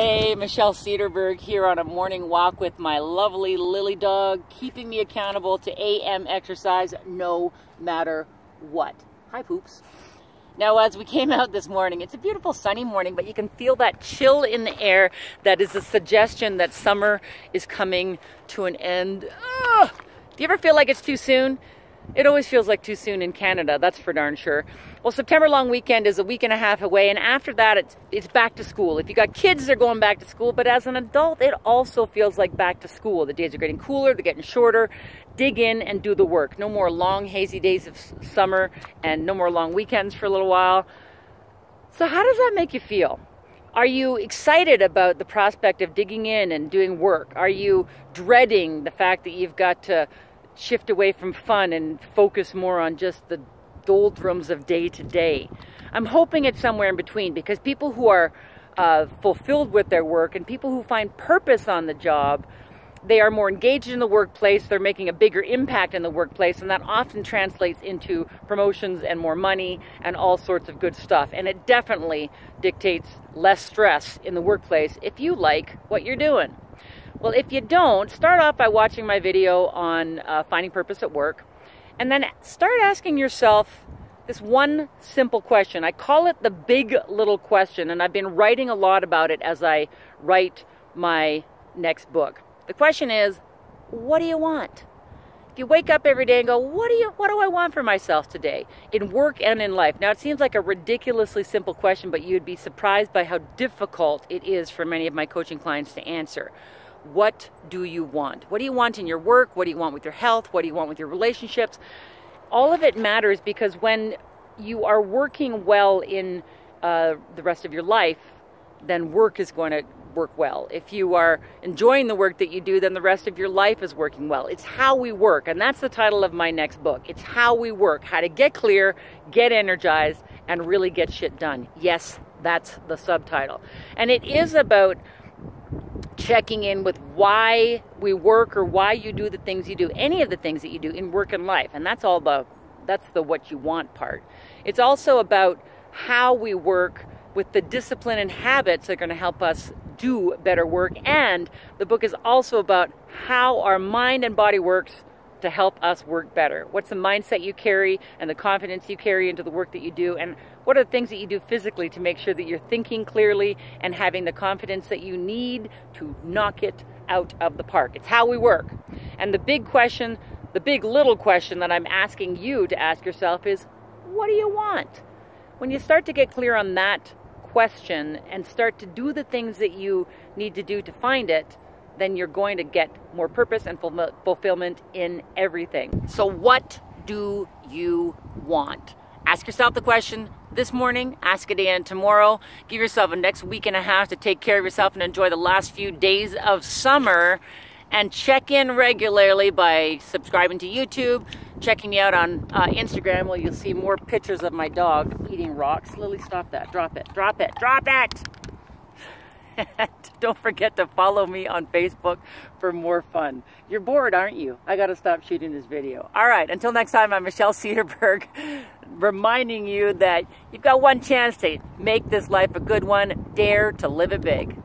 Hey, Michelle Cederberg here on a morning walk with my lovely Lily dog, keeping me accountable to AM exercise no matter what. Hi, poops. Now, as we came out this morning, it's a beautiful sunny morning, but you can feel that chill in the air that is a suggestion that summer is coming to an end. Ugh! Do you ever feel like it's too soon? It always feels like too soon in Canada, that's for darn sure. Well, September long weekend is a week and a half away, and after that, it's back to school. If you got kids, they're going back to school, but as an adult, it also feels like back to school. The days are getting cooler, they're getting shorter. Dig in and do the work. No more long, hazy days of summer, and no more long weekends for a little while. So how does that make you feel? Are you excited about the prospect of digging in and doing work? Are you dreading the fact that you've got to shift away from fun and focus more on just the doldrums of day to day? I'm hoping it's somewhere in between, because people who are fulfilled with their work and people who find purpose on the job, they are more engaged in the workplace, they're making a bigger impact in the workplace, and that often translates into promotions and more money and all sorts of good stuff. And it definitely dictates less stress in the workplace if you like what you're doing. Well, if you don't, start off by watching my video on finding purpose at work, and then start asking yourself this one simple question. I call it the big little question, and I've been writing a lot about it as I write my next book. The question is, what do you want? If you wake up every day and go, what do I want for myself today in work and in life? Now, it seems like a ridiculously simple question, but you'd be surprised by how difficult it is for many of my coaching clients to answer. What do you want? What do you want in your work? What do you want with your health? What do you want with your relationships? All of it matters, because when you are working well in the rest of your life, then work is going to work well. If you are enjoying the work that you do, then the rest of your life is working well. It's how we work, and that's the title of my next book. It's how we work, how to get clear, get energized, and really get shit done. Yes, that's the subtitle. And it is about checking in with why we work, or why you do the things you do, any of the things that you do in work and life. And that's all about, that's the what you want part. It's also about how we work with the discipline and habits that are going to help us do better work. And the book is also about how our mind and body works to help us work better. What's the mindset you carry and the confidence you carry into the work that you do, and what are the things that you do physically to make sure that you're thinking clearly and having the confidence that you need to knock it out of the park. It's how we work. And the big question, the big little question that I'm asking you to ask yourself is, what do you want? When you start to get clear on that question and start to do the things that you need to do to find it, then you're going to get more purpose and fulfillment in everything. So what do you want? Ask yourself the question this morning, ask it again tomorrow. Give yourself a next week and a half to take care of yourself and enjoy the last few days of summer, and check in regularly by subscribing to YouTube, checking me out on Instagram, where you'll see more pictures of my dog eating rocks. Lily, stop that, drop it, drop it, drop it. Don't forget to follow me on Facebook for more fun. You're bored, aren't you? I gotta stop shooting this video. All right, until next time, I'm Michelle Cederberg, reminding you that you've got one chance to make this life a good one. Dare to live it big.